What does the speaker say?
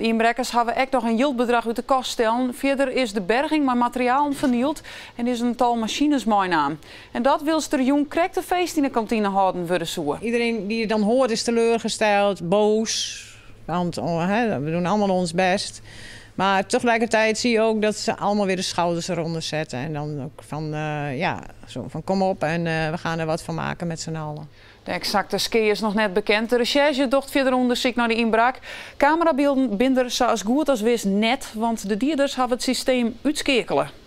De inbrekkers hebben ook nog een yield bedrag uit de kast stellen. Verder is de berging maar materiaal vernield en is een tal machines mijn naam. En dat wil ze er jong krek de feest in de kantine houden worden zoen. Iedereen die je dan hoort is teleurgesteld, boos. Want we doen allemaal ons best. Maar tegelijkertijd zie je ook dat ze allemaal weer de schouders eronder zetten. En dan ook van, van kom op en we gaan er wat van maken met z'n allen. De exacte ski is nog net bekend. De recherche docht verder onderzoek naar de inbraak. Camerabeelden binden ze als goed als wist net, want de dierders hebben het systeem uitskakelen.